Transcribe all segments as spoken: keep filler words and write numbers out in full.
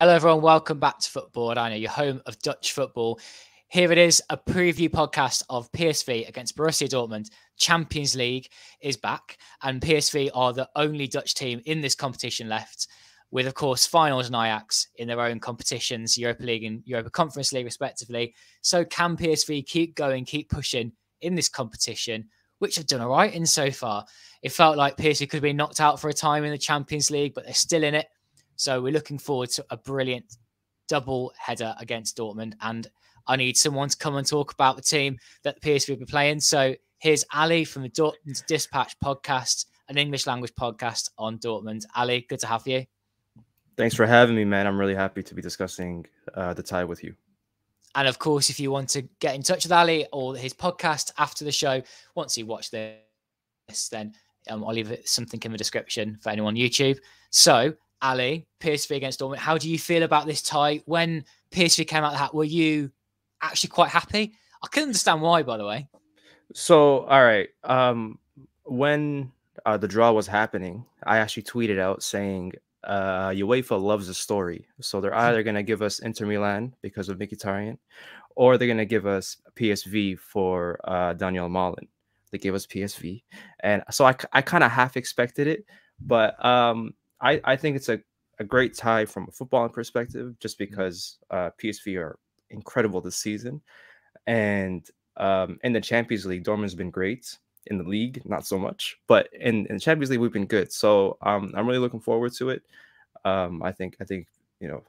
Hello everyone, welcome back to Football-Oranje, your home of Dutch football. Here it is, a preview podcast of P S V against Borussia Dortmund. Champions League is back and P S V are the only Dutch team in this competition left, with of course Feyenoord and Ajax in their own competitions, Europa League and Europa Conference League respectively. So can P S V keep going, keep pushing in this competition, which have done all right in so far? It felt like P S V could be knocked out for a time in the Champions League, but they're still in it. So we're looking forward to a brilliant double header against Dortmund. And I need someone to come and talk about the team that P S V will be playing. So here's Ali from the Dortmund Dispatch podcast, an English language podcast on Dortmund. Ali, good to have you. Thanks for having me, man. I'm really happy to be discussing uh, the tie with you. And of course, if you want to get in touch with Ali or his podcast after the show, once you watch this, then um, I'll leave something in the description for anyone on YouTube. So Ali, P S V against Dortmund, how do you feel about this tie? When P S V came out of the hat, were you actually quite happy? I couldn't understand why, by the way. So, all right. Um, when uh, the draw was happening, I actually tweeted out saying, uh, UEFA loves a story. So they're either going to give us Inter Milan because of Mkhitaryan, or they're going to give us P S V for uh, Donyell Malen. They gave us P S V. And so I, I kind of half expected it, but um, I, I think it's a, a great tie from a footballing perspective, just because uh, P S V are incredible this season. And um, in the Champions League, Dortmund's been great. In the league, not so much. But in, in the Champions League, we've been good. So um, I'm really looking forward to it. Um, I think, I think you know,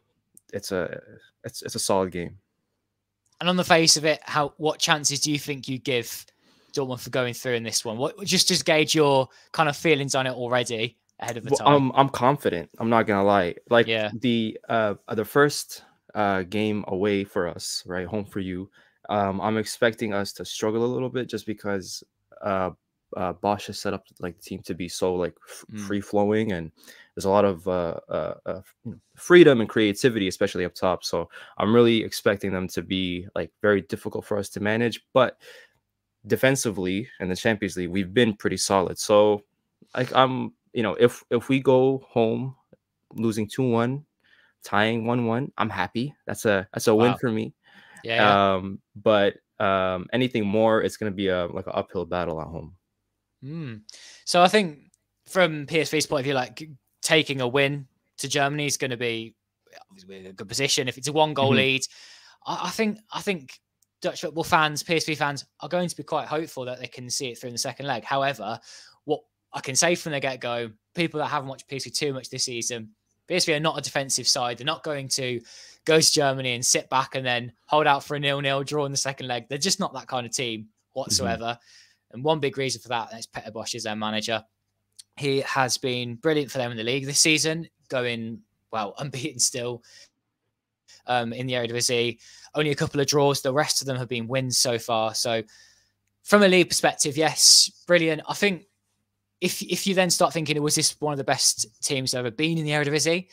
it's a, it's, it's a solid game. And on the face of it, how what chances do you think you give Dortmund for going through in this one? What, just just gauge your kind of feelings on it already ahead of the time. Well, I'm I'm confident. I'm not gonna lie. Like yeah. the uh the first uh game away for us, right, home for you. Um, I'm expecting us to struggle a little bit just because uh, uh Bosz has set up like the team to be so like mm. free flowing, and there's a lot of uh, uh, uh you know, freedom and creativity, especially up top. So I'm really expecting them to be like very difficult for us to manage. But defensively in the Champions League, we've been pretty solid. So like I'm. You know, if if we go home losing two one, tying one one, I'm happy. That's a that's a wow. win for me. Yeah, yeah. Um, but um, anything more, it's going to be a like an uphill battle at home. Mm. So I think from P S V's point of view, like taking a win to Germany is going to be a good position. If it's a one goal mm-hmm. lead, I, I think I think Dutch football fans, P S V fans, are going to be quite hopeful that they can see it through in the second leg. However, what I can say from the get-go, people that haven't watched P S V too much this season, P S V are not a defensive side. They're not going to go to Germany and sit back and then hold out for a nil nil draw in the second leg. They're just not that kind of team whatsoever. Mm-hmm. And one big reason for that is Peter Bosz is their manager. He has been brilliant for them in the league this season, going, well, unbeaten still um, in the Eredivisie. Only a couple of draws. The rest of them have been wins so far. So from a league perspective, yes, brilliant. I think If if you then start thinking, was this one of the best teams ever been in the Eredivisie?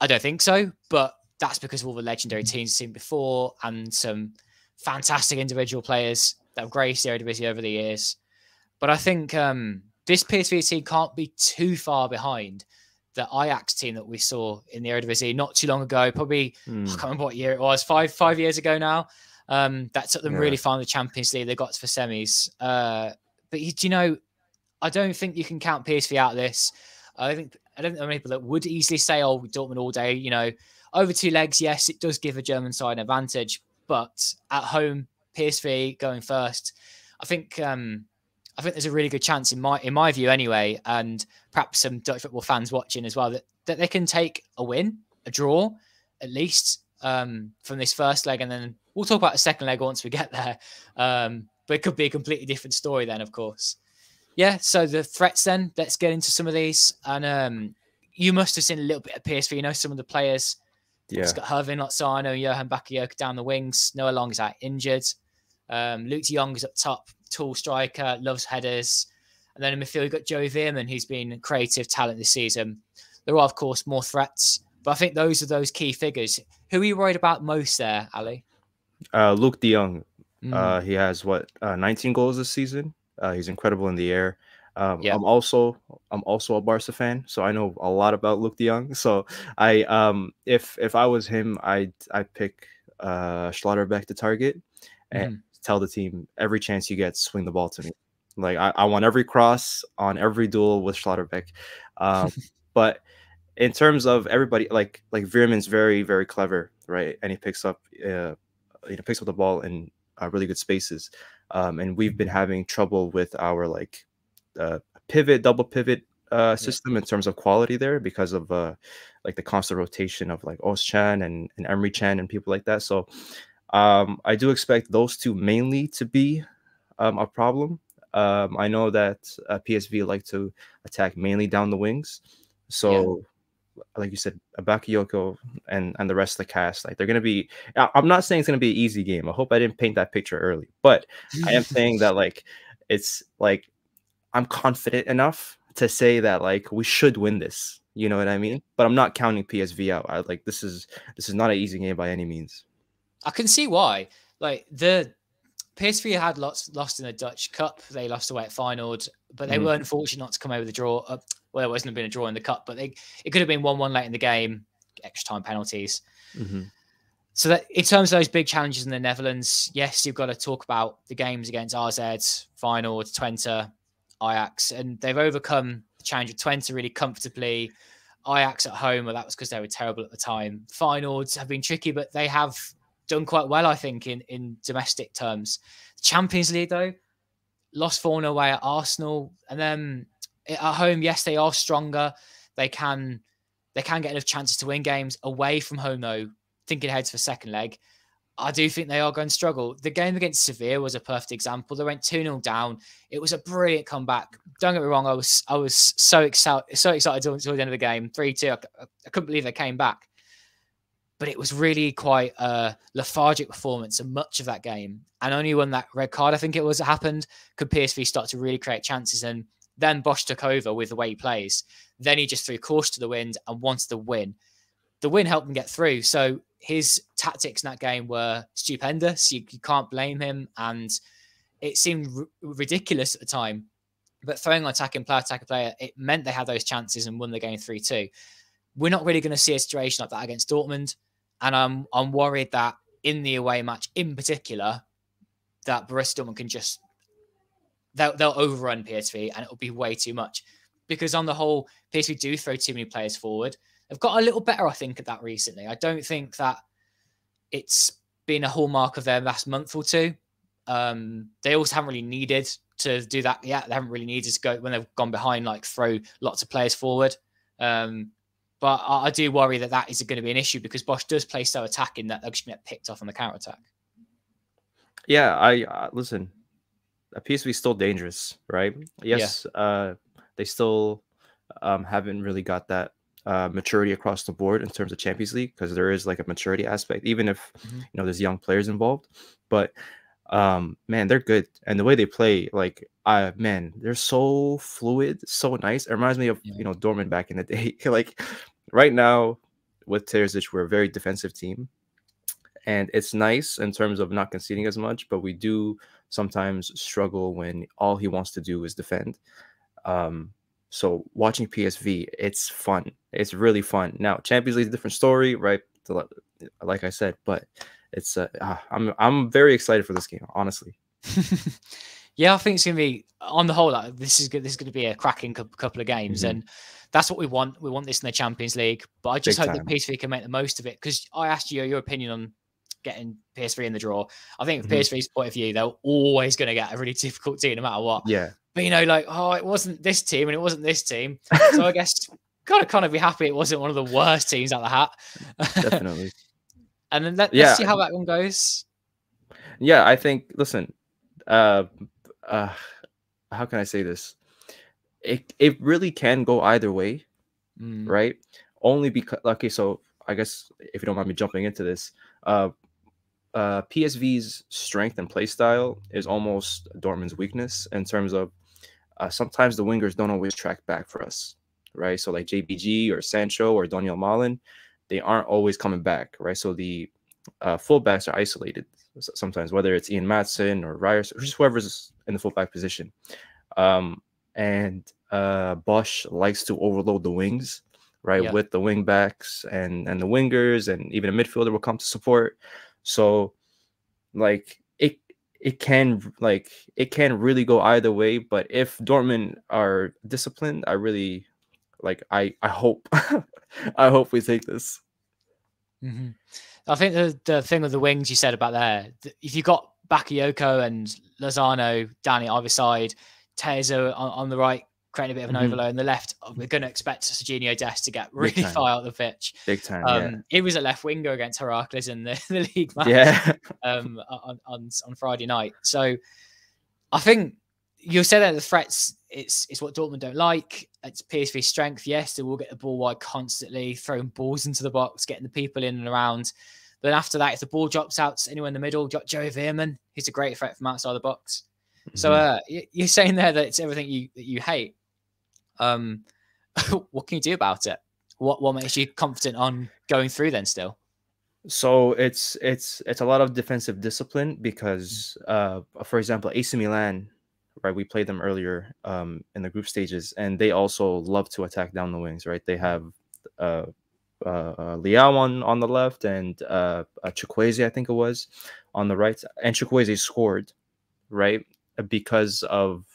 I don't think so, but that's because of all the legendary teams seen before and some fantastic individual players that have graced the Eredivisie over the years. But I think um, this P S V team can't be too far behind the Ajax team that we saw in the Eredivisie not too long ago. Probably mm. I can't remember what year it was, five five years ago now. Um, that took them yeah. really far in the Champions League. They got to the semis, uh, but you, you know. I don't think you can count P S V out of this. I think I don't know many people that would easily say, "Oh, Dortmund all day." You know, over two legs, yes, it does give a German side an advantage, but at home, P S V going first. I think um, I think there's a really good chance in my in my view, anyway, and perhaps some Dutch football fans watching as well that that they can take a win, a draw, at least um, from this first leg, and then we'll talk about the second leg once we get there. Um, but it could be a completely different story then, of course. Yeah, so the threats then, let's get into some of these. And um, you must have seen a little bit of P S V, you know, some of the players. Yeah. It's got Hervin Lozano, Johan Bakayoko down the wings. Noah Long is out injured. Um, Luuk de Jong is up top, tall striker, loves headers. And then in midfield, you've got Joey Veerman, who's been creative talent this season. There are, of course, more threats. But I think those are those key figures. Who are you worried about most there, Ali? Uh, Luuk de Jong. Mm. Uh, he has, what, uh, nineteen goals this season? Uh, he's incredible in the air. Um, yeah. I'm also I'm also a Barca fan, so I know a lot about Luuk de Jong. So I um if if I was him, I'd I pick uh Schlotterbeck to target and mm. tell the team every chance you get, swing the ball to me. Like I, I want every cross on every duel with Schlotterbeck. Um, but in terms of everybody, like like Veerman's very very clever, right? And he picks up uh, you know picks up the ball in uh, really good spaces. Um, and we've been having trouble with our like uh, pivot, double pivot uh, system yeah. in terms of quality there because of uh, like the constant rotation of like Ozcan and, and Emre Can and people like that. So um, I do expect those two mainly to be um, a problem. Um, I know that uh, P S V like to attack mainly down the wings. So yeah. like you said, Bakayoko and, and the rest of the cast, like they're going to be, I'm not saying it's going to be an easy game. I hope I didn't paint that picture early, but I am saying that like, it's like, I'm confident enough to say that like, we should win this, you know what I mean? But I'm not counting P S V out. I like, this is, this is not an easy game by any means. I can see why. Like the, P S V had lots lost in the Dutch Cup. They lost away at Feyenoord, but they mm. weren't fortunate not to come over the draw. Uh, well, there wasn't been a draw in the cup, but they it could have been one-one late in the game, extra time penalties. Mm-hmm. So that in terms of those big challenges in the Netherlands, yes, you've got to talk about the games against R Z, Feyenoord, Twente, Ajax, and they've overcome the challenge of Twente really comfortably. Ajax at home, well, that was because they were terrible at the time. Feyenoord have been tricky, but they have done quite well, I think, in, in domestic terms. Champions League, though, lost four nil away at Arsenal. And then at home, yes, they are stronger. They can they can get enough chances to win games. Away from home, though, thinking ahead to the second leg, I do think they are going to struggle. The game against Sevilla was a perfect example. They went two nil down. It was a brilliant comeback. Don't get me wrong, I was I was so excited so excited until the end of the game. three two, I, I couldn't believe they came back. But it was really quite a lethargic performance in much of that game. And only when that red card, I think it was, happened, could P S V start to really create chances. And then Bosz took over with the way he plays. Then he just threw caution to the wind and wanted the win. The win helped him get through. So his tactics in that game were stupendous. You, you can't blame him. And it seemed r ridiculous at the time. But throwing on attacking player, attacking player, it meant they had those chances and won the game three two. We're not really going to see a situation like that against Dortmund. And I'm I'm worried that in the away match, in particular, that Borussia Dortmund can just they'll they'll overrun P S V and it'll be way too much, because on the whole, P S V do throw too many players forward. They've got a little better, I think, at that recently. I don't think that it's been a hallmark of their last month or two. Um, they also haven't really needed to do that yet. They haven't really needed to go when they've gone behind, like throw lots of players forward. Um, But I do worry that that is going to be an issue because Bosz does play so attacking that they're just going to get picked off on the counter-attack. Yeah, I uh, listen, P S V is still dangerous, right? Yes, yeah. uh, they still um, haven't really got that uh, maturity across the board in terms of Champions League, because there is like a maturity aspect, even if mm-hmm. you know there's young players involved. But um, man, they're good. And the way they play, like... Uh, man, they're so fluid, so nice. It reminds me of, yeah. you know, Dortmund back in the day. Like, right now, with Terzic, we're a very defensive team. And it's nice in terms of not conceding as much, but we do sometimes struggle when all he wants to do is defend. Um, so watching P S V, it's fun. It's really fun. Now, Champions League is a different story, right? Like I said, but it's uh, I'm, I'm very excited for this game, honestly. Yeah, I think it's going to be, on the whole, like, this is good. This is going to be a cracking couple of games. Mm-hmm. And that's what we want. We want this in the Champions League. But I just Big hope time. that P S V can make the most of it. Because I asked you your opinion on getting P S V in the draw. I think from mm-hmm. P S V's point of view, they're always going to get a really difficult team no matter what. Yeah. But, you know, like, oh, it wasn't this team and it wasn't this team. So I guess kind of kind of be happy it wasn't one of the worst teams out of the hat. Definitely. And then let, yeah. let's see how that one goes. Yeah, I think, listen, uh, Uh, how can I say this? It it really can go either way, mm. right? Only because okay, so I guess if you don't mind me jumping into this, uh, uh, P S V's strength and play style is almost Dortmund's weakness in terms of uh, sometimes the wingers don't always track back for us, right? So like J B G or Sancho or Donyell Malen, they aren't always coming back, right? So the uh, fullbacks are isolated sometimes, whether it's Ian Maatsen or Ryerson, or just whoever's in the fullback position. Um, and uh, Bosz likes to overload the wings, right, yeah. with the wing backs and, and the wingers, and even a midfielder will come to support. So, like, it it can like it can really go either way. But if Dortmund are disciplined, I really like I I hope I hope we take this. Mm-hmm. I think the the thing with the wings you said about there, if you've got Bakayoko and Lozano down at either side, Terzo on, on the right, creating a bit of an mm-hmm. overload on the left, we're going to expect Sergiño Dest to get really far out the pitch. Big time, um, yeah. He was a left winger against Heracles in the, the league match yeah. um, on, on, on Friday night. So I think you said that the threats, it's it's what Dortmund don't like. It's P S V's strength. Yes, they will get the ball wide constantly, throwing balls into the box, getting the people in and around. But then after that, if the ball drops out to anyone in the middle, Joey Veerman, he's a great threat from outside the box. Mm-hmm. So uh, you're saying there that it's everything you that you hate. Um, what can you do about it? What what makes you confident on going through then still? So it's it's it's a lot of defensive discipline because, uh, for example, A C Milan, right? We played them earlier um, in the group stages, and they also love to attack down the wings, right? They have uh, uh, uh, Liao on, on the left and uh, uh, Chukwueze, I think it was, on the right. And Chukwueze scored, right? Because of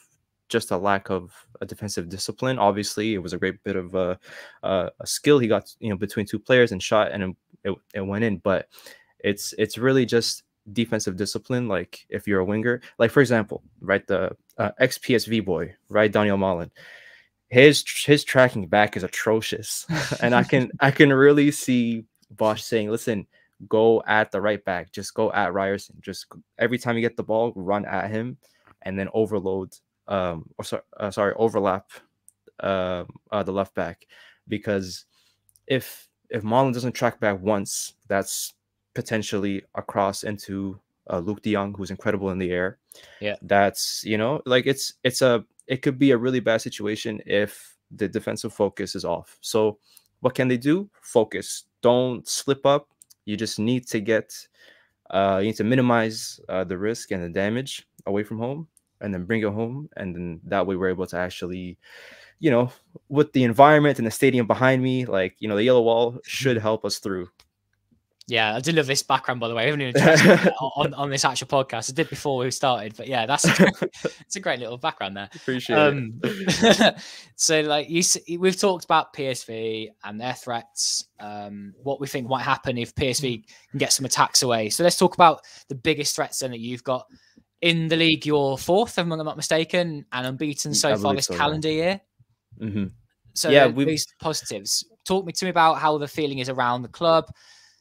just a lack of a defensive discipline. Obviously, it was a great bit of a, a, a skill. He got, you know, between two players and shot, and it, it went in. But it's it's really just defensive discipline. Like if you're a winger, like for example, right, the uh, ex-P S V boy, right, Donyell Malen, his his tracking back is atrocious, and I can I can really see Bosz saying, listen, go at the right back, just go at Ryerson, just every time you get the ball, run at him, and then overload, um, or sorry, uh, sorry, overlap uh, uh, the left back, because if if Marlon doesn't track back once, that's potentially a cross into uh, Luuk de Jong, who's incredible in the air. Yeah, that's, you know, like it's it's a it could be a really bad situation if the defensive focus is off. So what can they do? Focus. Don't slip up. You just need to get, uh, you need to minimize uh, the risk and the damage away from home, and then bring it home, and then that way we're able to actually, you know, with the environment and the stadium behind me, like, you know, the yellow wall should help us through. Yeah, I do love this background, by the way. We haven't even touched on on this actual podcast. I did before we started, but yeah, that's it's a great little background there. Appreciate um, it. So, like you, we've talked about P S V and their threats. Um, what we think might happen if P S V can get some attacks away. So let's talk about the biggest threats then that you've got in the league. You're fourth, if I'm not mistaken, and unbeaten so far this so, calendar yeah. year. Mm-hmm. So yeah, these positives. Talk me to me about how the feeling is around the club,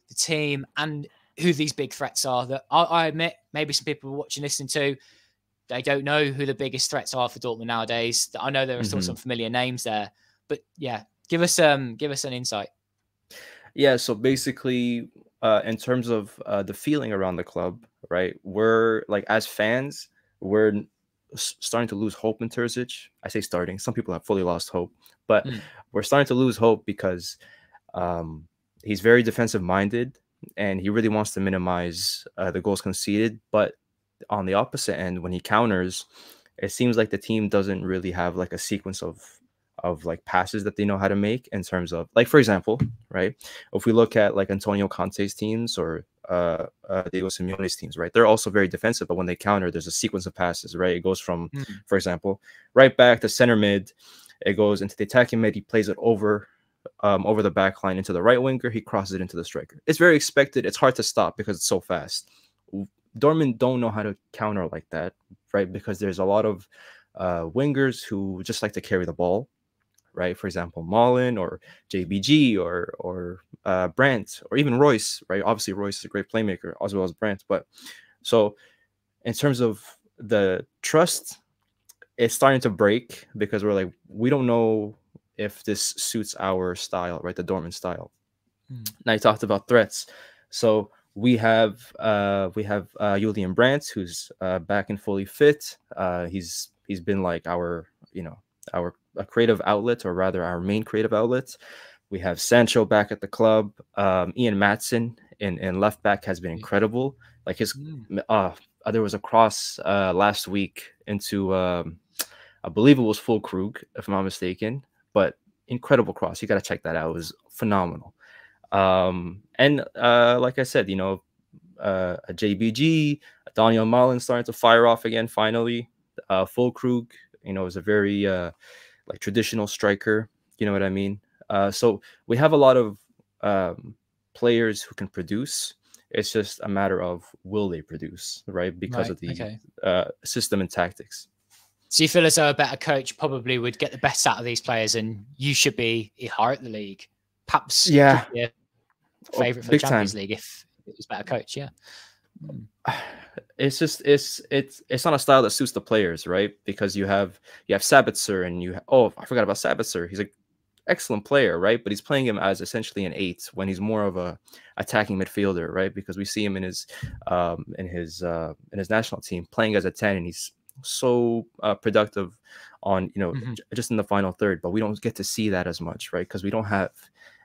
the team, and who these big threats are that I, I admit maybe some people watching, listening to, they don't know who the biggest threats are for Dortmund nowadays. I know there are still mm-hmm. some familiar names there, but yeah, give us um give us an insight. Yeah, so basically uh in terms of uh the feeling around the club, right, we're like, as fans, we're starting to lose hope in Terzic. I say starting, some people have fully lost hope, but mm. we're starting to lose hope because um he's very defensive-minded, and he really wants to minimize uh, the goals conceded. But on the opposite end, when he counters, it seems like the team doesn't really have like a sequence of of like passes that they know how to make in terms of, like, for example, right, if we look at like Antonio Conte's teams or uh, uh, Diego Simeone's teams, right, they're also very defensive. But when they counter, there's a sequence of passes, right? It goes from, mm-hmm. for example, right back to center mid. It goes into the attacking mid. He plays it over. Um, over the back line into the right winger, he crosses it into the striker. It's very expected. It's hard to stop because it's so fast. Dortmund don't know how to counter like that, right? Because there's a lot of uh, wingers who just like to carry the ball, right? For example, Malen or J B G or or uh, Brandt or even Royce, right? Obviously, Royce is a great playmaker as well as Brandt. But so in terms of the trust, it's starting to break because we're like, we don't know if this suits our style, right? The Dortmund style. Mm. Now you talked about threats. So we have uh, we have uh, Julian Brandt, who's uh, back and fully fit. Uh, he's he's been like our you know our a creative outlet, or rather our main creative outlet. We have Sancho back at the club. Um, Ian Maatsen in in left back has been incredible. Like his mm. uh, there was a cross uh, last week into. Um, I believe it was full Krug, if I'm not mistaken, but incredible cross. You got to check that out. It was phenomenal. Um, and uh, like I said, you know, uh, a J B G, a Donyell Malen starting to fire off again, finally. Uh, full Krug, you know, is a very uh, like traditional striker. You know what I mean? Uh, so we have a lot of um, players who can produce. It's just a matter of will they produce, right? Because right, of the okay. uh, system and tactics. So you feel as though a better coach probably would get the best out of these players, and you should be higher at the league. Perhaps yeah, your favorite for the Champions League if it was a better coach. Yeah, it's just it's it's it's not a style that suits the players, right? Because you have you have Sabitzer, and you have, oh I forgot about Sabitzer. He's like. Excellent player, right? But he's playing him as essentially an eight when he's more of a attacking midfielder, right? Because we see him in his um in his uh in his national team playing as a ten, and he's so uh, productive on, you know, mm-hmm. just in the final third, but we don't get to see that as much, right? Because we don't have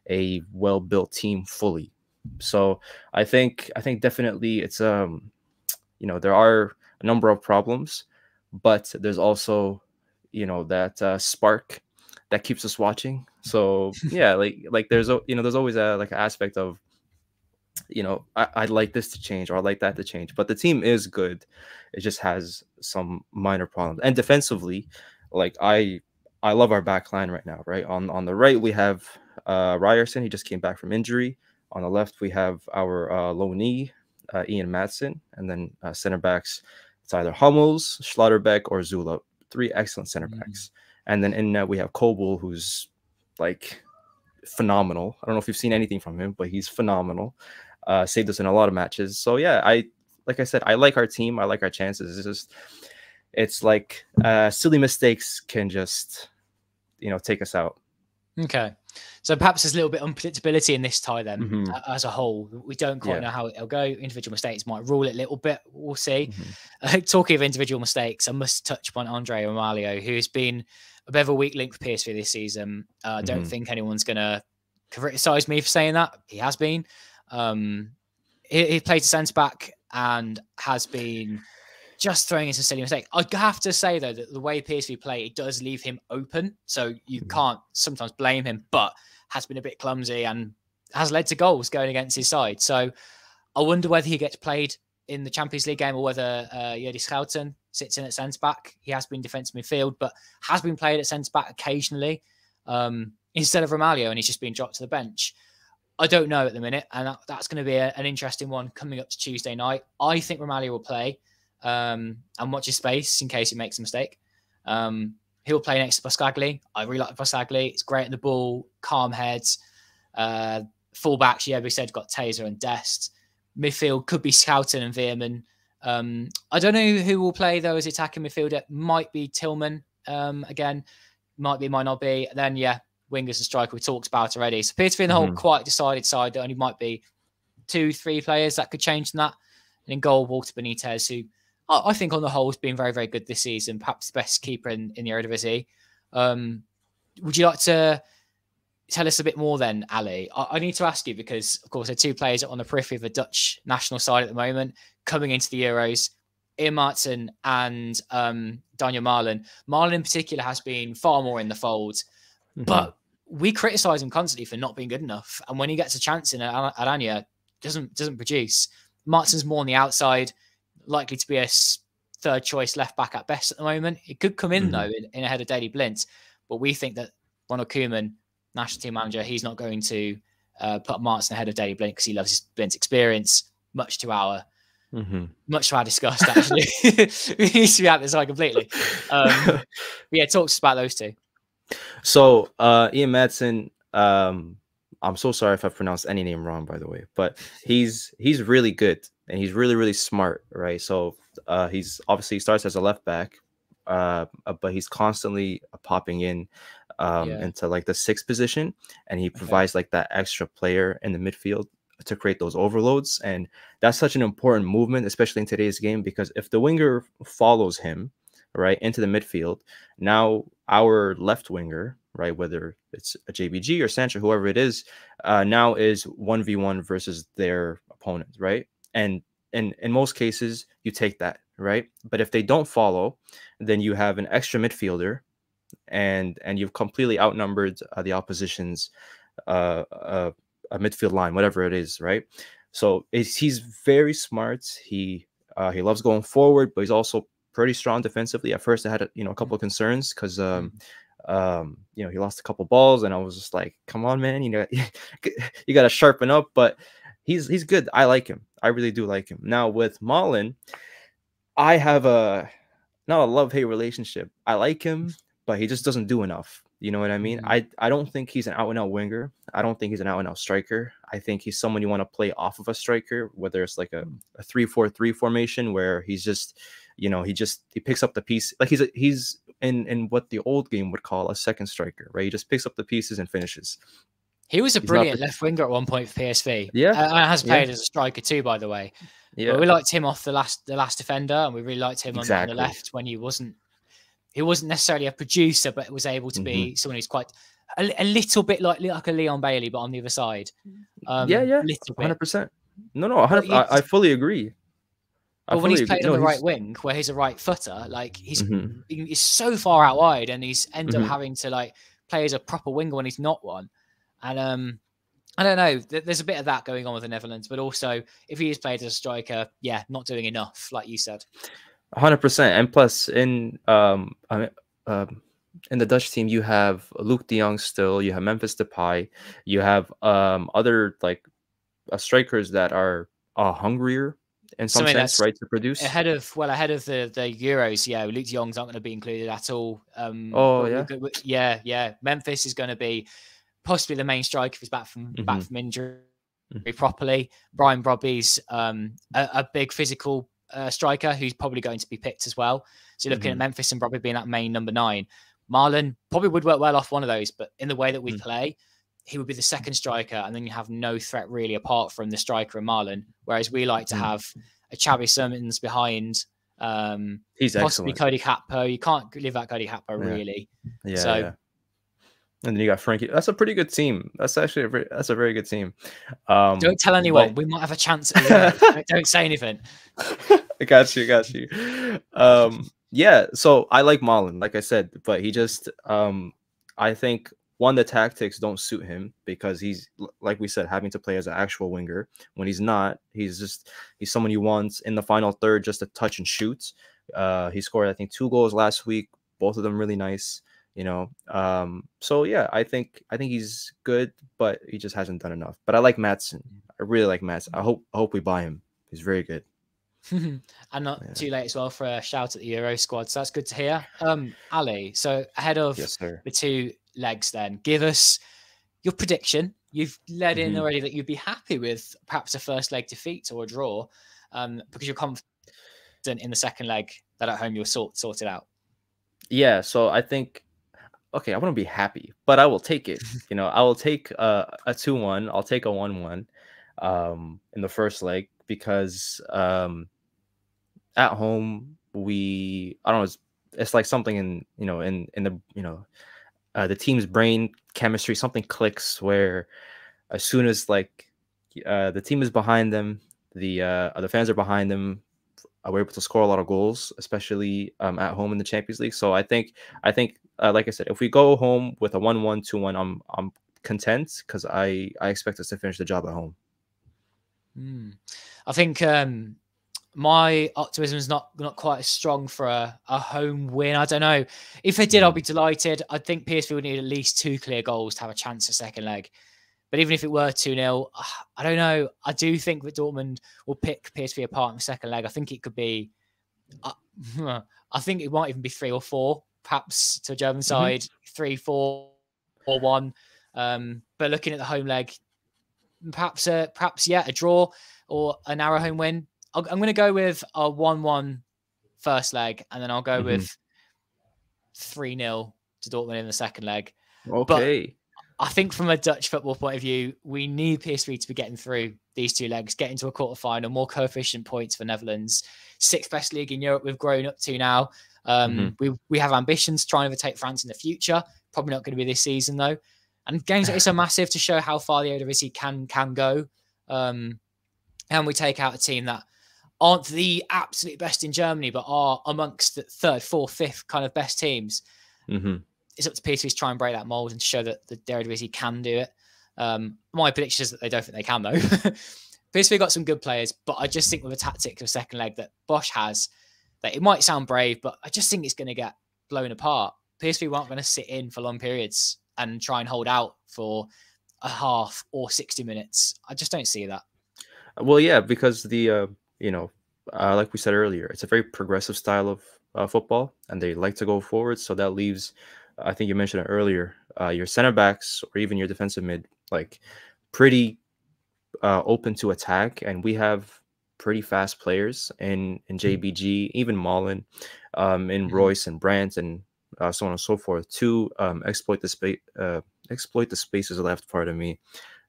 a well-built team fully. So I think I think definitely it's um you know, there are a number of problems, but there's also, you know, that uh, spark that keeps us watching. So yeah, like like there's you know there's always a like an aspect of, you know, I, I'd like this to change, or I'd like that to change, but the team is good. It just has some minor problems. And defensively, like I I love our back line right now, right? On on the right we have uh Ryerson, he just came back from injury. On the left we have our uh low knee, uh, Ian Maatsen, and then uh, center backs, it's either Hummels, Schlotterbeck, or Zula. Three excellent center backs. Mm. And then in uh, we have Kobel, who's like phenomenal. I don't know if you've seen anything from him, but he's phenomenal. Uh, saved us in a lot of matches. So yeah, I like I said, I like our team. I like our chances. It's just, it's like uh, silly mistakes can just, you know, take us out. Okay, so perhaps there's a little bit of unpredictability in this tie then, mm-hmm. as a whole. We don't quite yeah. know how it'll go. Individual mistakes might rule it a little bit. We'll see. Mm-hmm. uh, talking of individual mistakes, I must touch upon André Ramalho, who has been a bit of a weak link for P S V this season. I uh, don't mm-hmm. think anyone's going to criticise me for saying that. He has been. Um, he, he played centre-back and has been just throwing in some silly mistakes. I have to say, though, that the way P S V play, it does leave him open. So you can't sometimes blame him, but has been a bit clumsy and has led to goals going against his side. So I wonder whether he gets played in the Champions League game, or whether uh, Jordi Schouten sits in at centre-back. He has been defensive midfield, but has been played at centre-back occasionally um, instead of Ramalho, and he's just been dropped to the bench. I don't know at the minute, and that, that's going to be a, an interesting one coming up to Tuesday night. I think Ramalho will play, um, and watch his space in case he makes a mistake. Um, he'll play next to Boscagli. I really like Boscagli. It's great at the ball, calm heads. Uh, full-backs, yeah, we said, got Taser and Dest. Midfield could be Schouten and Veerman. Um, I don't know who will play, though, as attacking midfielder. Might be Tillman, um, again. Might be, might not be. And then, yeah, wingers and striker, we talked about already. So, Peter Van Holt, mm-hmm. quite decided side. There only might be two, three players that could change in that. And in goal, Walter Benitez, who I, I think on the whole has been very, very good this season. Perhaps the best keeper in, in the Eredivisie. Um, would you like to tell us a bit more then, Ali? I, I need to ask you because, of course, there are two players on the periphery of the Dutch national side at the moment, coming into the Euros, Ian Maatsen and um, Donyell Malen. Malen in particular has been far more in the fold, mm-hmm. but we criticise him constantly for not being good enough. And when he gets a chance in Alanya, doesn't doesn't produce. Martin's more on the outside, likely to be a third choice left back at best at the moment. It could come in mm-hmm. though, in, in ahead of Daley Blind, but we think that Ronald Koeman, national team manager, he's not going to uh, put Martin ahead of Daley Blind because he loves his Blind's experience, much to our mm-hmm. much to our disgust. Actually, we need to be out this side completely. Um, but yeah, talk to us about those two. So uh, Ian Maatsen, um, I'm so sorry if I pronounced any name wrong, by the way, but he's he's really good and he's really really smart, right? So uh, he's obviously he starts as a left back, uh, but he's constantly popping in. Um, yeah. into like the sixth position, and he provides okay. like that extra player in the midfield to create those overloads, and that's such an important movement, especially in today's game, because if the winger follows him right into the midfield, now our left winger, right, whether it's a J B G or Sancho, whoever it is, uh, now is one v one versus their opponent, right? And in in most cases, you take that right? But if they don't follow, then you have an extra midfielder, and and you've completely outnumbered uh, the opposition's uh, uh, a midfield line, whatever it is, right? So it's, he's very smart. He uh, he loves going forward, but he's also pretty strong defensively. At first, I had you know a couple of concerns because um, um, you know he lost a couple balls, and I was just like, come on, man, you know you got to sharpen up. But he's he's good. I like him. I really do like him. Now with Malen, I have a not a love hate relationship. I like him, but he just doesn't do enough. You know what I mean? Mm-hmm. I, I don't think he's an out-and-out winger. I don't think he's an out-and-out striker. I think he's someone you want to play off of a striker, whether it's like a three four three formation where he's just, you know, he just he picks up the piece. Like he's a, he's in, in what the old game would call a second striker, right? He just picks up the pieces and finishes. He was a he's brilliant left winger at one point for P S V. Yeah. And uh, has played yeah. as a striker too, by the way. Yeah. But we liked him off the last the last defender, and we really liked him exactly. on the left when he wasn't He wasn't necessarily a producer, but was able to be mm-hmm. someone who's quite a, a little bit like like a Leon Bailey, but on the other side. Um, yeah, yeah, one hundred percent. No, no, one hundred, I, I fully agree. But well, when he's agree. played no, on the he's... right wing, where he's a right footer, like he's mm-hmm. he's so far out wide, and he's ended mm-hmm. up having to like play as a proper winger when he's not one. And um, I don't know, there's a bit of that going on with the Netherlands, but also if he is played as a striker, yeah, not doing enough, like you said. one hundred percent, and plus in um, um in the Dutch team you have Luuk de Jong still, you have Memphis Depay, you have um other like uh, strikers that are uh, hungrier in some Something sense, right, to produce ahead of well ahead of the the Euros. Yeah, Luuk de Jong's not going to be included at all. Um, oh yeah, yeah, yeah. Memphis is going to be possibly the main striker if he's back from mm-hmm. back from injury mm-hmm. properly. Brian Brobby's um a, a big physical. Uh, striker who's probably going to be picked as well. So you're looking mm-hmm. at Memphis and probably being that main number nine. Marlon probably would work well off one of those, but in the way that we mm-hmm. play, he would be the second striker, and then you have no threat really apart from the striker and Marlon. Whereas we like to have a Xabi Simmons behind. Um, He's possibly excellent. Cody Gakpo. You can't live out Cody Gakpo really. Yeah. yeah so. Yeah. And then you got Frankie. That's a pretty good team. That's actually a very, that's a very good team. Um, don't tell anyone. But... we might have a chance. Don't, don't say anything. I got you. Got you. Um, yeah. So I like Malen, like I said, but he just, um, I think one, the tactics don't suit him because he's, like we said, having to play as an actual winger when he's not. He's just he's someone you want in the final third just to touch and shoot. Uh, he scored I think two goals last week. Both of them really nice. You know, um, so yeah, I think I think he's good, but he just hasn't done enough. But I like Maatsen. I really like Maatsen. I hope I hope we buy him. He's very good. And not yeah. too late as well for a shout at the Euro squad. So that's good to hear. Um, Ali, so ahead of yes, the two legs, then give us your prediction. You've led mm-hmm. in already that you'd be happy with perhaps a first leg defeat or a draw, um, because you're confident in the second leg that at home you'll sort sort it out. Yeah. So I think. Okay, I wouldn't be happy, but I will take it. You know, I will take uh, a two one. I'll take a one one um, in the first leg because um, at home we, I don't know, it's, it's like something in you know in in the you know uh, the team's brain chemistry, something clicks where as soon as like uh, the team is behind them, the uh, the fans are behind them. We're able to score a lot of goals, especially um, at home in the Champions League. So I think, I think, uh, like I said, if we go home with a one one, two one, I'm I'm content because I I expect us to finish the job at home. Mm. I think um, my optimism is not not quite as strong for a, a home win. I don't know if they did, I'll be delighted. I think P S V would need at least two clear goals to have a chance at second leg. But even if it were two nil, I don't know. I do think that Dortmund will pick P S V apart in the second leg. I think it could be... Uh, I think it might even be three or four, perhaps, to a German side. Mm-hmm. three, four, or one. Um, but looking at the home leg, perhaps, uh, perhaps yeah, a draw or a narrow home win. I'll, I'm going to go with a one one first leg, and then I'll go mm-hmm. with three nil to Dortmund in the second leg. Okay. But, I think from a Dutch football point of view, we need P S V to be getting through these two legs, get into a quarterfinal, more coefficient points for Netherlands. Sixth best league in Europe we've grown up to now. Um, mm-hmm. we, we have ambitions to try and overtake France in the future. Probably not going to be this season, though. And games like this are massive to show how far the Eredivisie can, can go. Um, and we take out a team that aren't the absolute best in Germany, but are amongst the third, fourth, fifth kind of best teams. Mm-hmm. It's up to P S V to try and break that mold and show that the Eredivisie can do it. Um, my prediction is that they don't think they can, though. P S V got some good players, but I just think with the tactics of second leg that Bosz has, that it might sound brave, but I just think it's going to get blown apart. P S V aren't going to sit in for long periods and try and hold out for a half or sixty minutes. I just don't see that. Well, yeah, because the, uh, you know, uh, like we said earlier, it's a very progressive style of uh, football, and they like to go forward. So that leaves, I think you mentioned it earlier, uh, your center backs or even your defensive mid, like pretty uh, open to attack. And we have pretty fast players in, in J B G, even Marlon, um, in Royce and Brandt, and uh, so on and so forth to um, exploit the space, uh, exploit the spaces left, pardon me.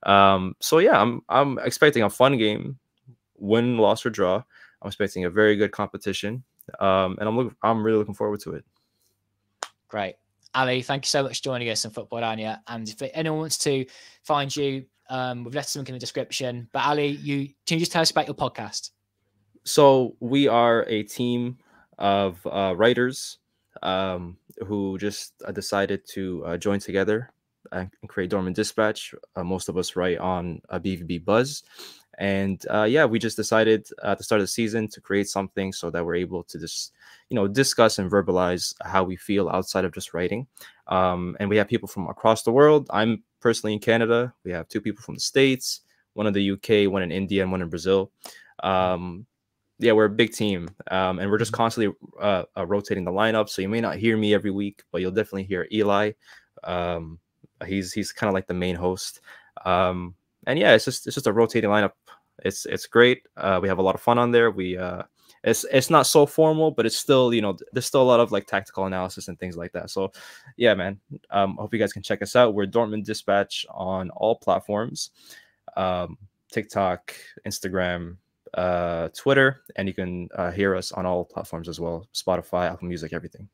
Um, so yeah, I'm I'm expecting a fun game, win, loss or draw. I'm expecting a very good competition, um, and I'm look, I'm really looking forward to it. Great, Ali, thank you so much for joining us on Football-Oranje. And if anyone wants to find you, um, we've left something in the description. But Ali, you can you just tell us about your podcast? So we are a team of uh, writers um, who just decided to uh, join together and create Dortmund Dispatch. Uh, most of us write on uh, B V B Buzz, and uh, yeah, we just decided uh, at the start of the season to create something so that we're able to just, you know, discuss and verbalize how we feel outside of just writing. Um, and we have people from across the world. I'm personally in Canada. We have two people from the States, one in the U K, one in India, and one in Brazil. Um, yeah, we're a big team, um, and we're just constantly uh, uh, rotating the lineup. So you may not hear me every week, but you'll definitely hear Eli. Um, He's he's kind of like the main host, um, and yeah, it's just it's just a rotating lineup. It's it's great. Uh, we have a lot of fun on there. We uh, it's it's not so formal, but it's still, you know, there's still a lot of like tactical analysis and things like that. So yeah, man, um, I hope you guys can check us out. We're Dortmund Dispatch on all platforms, um, TikTok, Instagram, uh, Twitter, and you can uh, hear us on all platforms as well: Spotify, Apple Music, everything.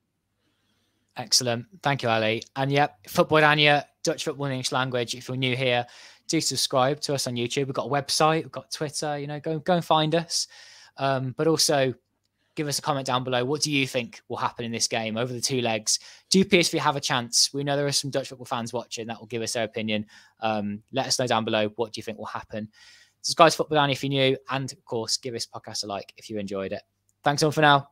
Excellent. Thank you, Ali. And yep, Football-Oranje, Dutch football in English language. If you're new here, do subscribe to us on YouTube. We've got a website, we've got Twitter, you know, go, go and find us. Um, but also give us a comment down below. What do you think will happen in this game over the two legs? Do P S V have a chance? We know there are some Dutch football fans watching that will give us their opinion. Um, let us know down below. What do you think will happen? Subscribe to Football-Oranje if you're new. And of course, give this podcast a like if you enjoyed it. Thanks all for now.